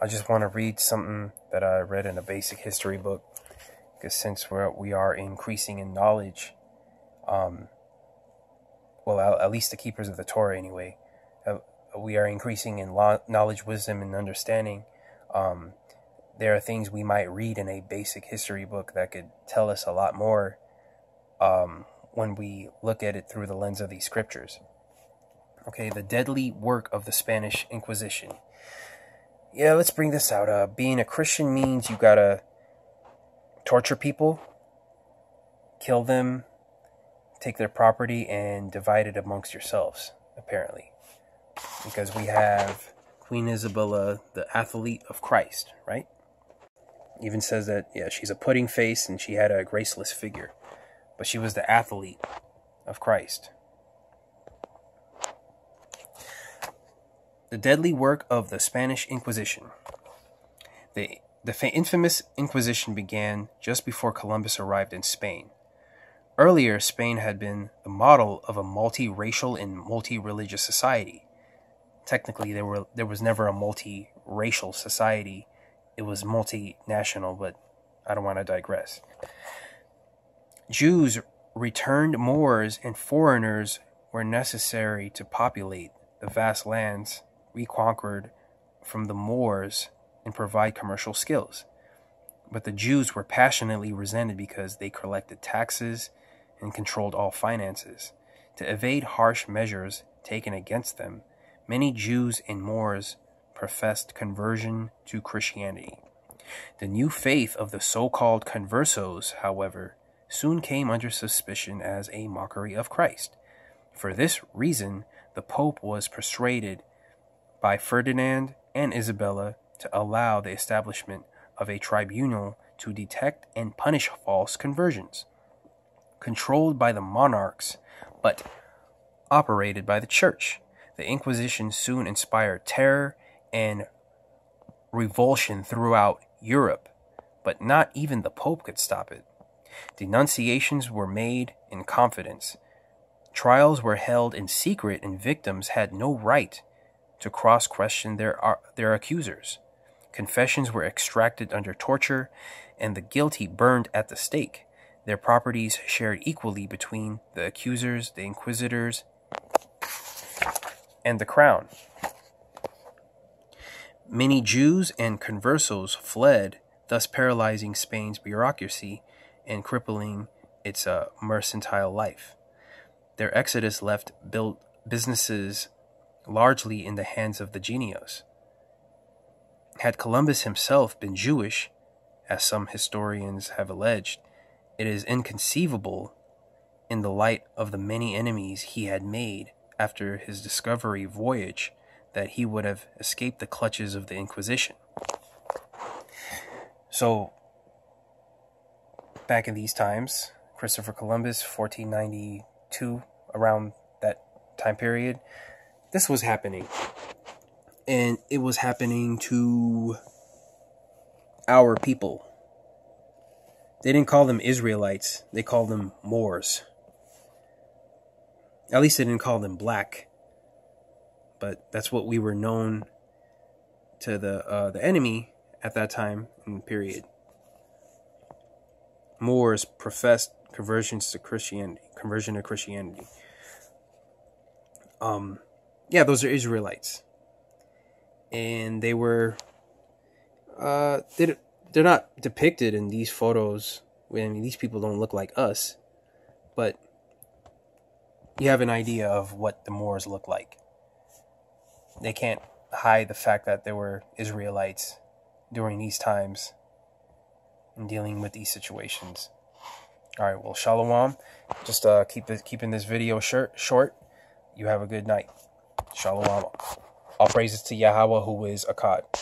I just want to read something that I read in a basic history book, because since we are increasing in knowledge, at least the keepers of the Torah anyway, we are increasing in knowledge, wisdom, and understanding. There are things we might read in a basic history book that could tell us a lot more when we look at it through the lens of these scriptures. Okay, the deadly work of the Spanish Inquisition. Yeah, let's bring this out. Being a Christian means you gotta torture people, kill them, take their property, and divide it amongst yourselves, apparently. Because we have Queen Isabella, the athlete of Christ, right? Even says that, yeah, she's a pudding face and she had a graceless figure. But she was the athlete of Christ. The deadly work of the Spanish Inquisition. The infamous Inquisition began just before Columbus arrived in Spain. Earlier, Spain had been the model of a multiracial and multi-religious society. Technically, there was never a multiracial society. It was multinational, but I don't want to digress. Jews, returned Moors, and foreigners were necessary to populate the vast lands reconquered from the Moors and provide commercial skills. But the Jews were passionately resented because they collected taxes and controlled all finances. To evade harsh measures taken against them, many Jews and Moors professed conversion to Christianity. The new faith of the so-called conversos, however, soon came under suspicion as a mockery of Christ. For this reason, the Pope was persuaded by Ferdinand and Isabella to allow the establishment of a tribunal to detect and punish false conversions, controlled by the monarchs but operated by the Church. The Inquisition soon inspired terror and revulsion throughout Europe, but not even the Pope could stop it. Denunciations were made in confidence. Trials were held in secret, and victims had no right to cross-question their accusers. Confessions were extracted under torture, and the guilty burned at the stake. Their properties shared equally between the accusers, the inquisitors, and the crown. Many Jews and conversos fled, thus paralyzing Spain's bureaucracy and crippling its mercantile life. Their exodus left businesses largely in the hands of the genios. Had Columbus himself been Jewish, as some historians have alleged, it is inconceivable in the light of the many enemies he had made after his discovery voyage that he would have escaped the clutches of the Inquisition. So, back in these times, Christopher Columbus, 1492, around that time period, this was happening, and it was happening to our people. They didn't call them Israelites, they called them Moors. At least they didn't call them black, but that's what we were known to the enemy at that time and period. Moors professed conversion to Christianity. Yeah, those are Israelites, and they were they're not depicted in these photos. I mean, these people don't look like us, but you have an idea of what the Moors look like. They can't hide the fact that there were Israelites during these times and dealing with these situations. All right, well, shalom. Just keeping this video short. You have a good night. Shalom. All praises to Yahawah, who is Akkad.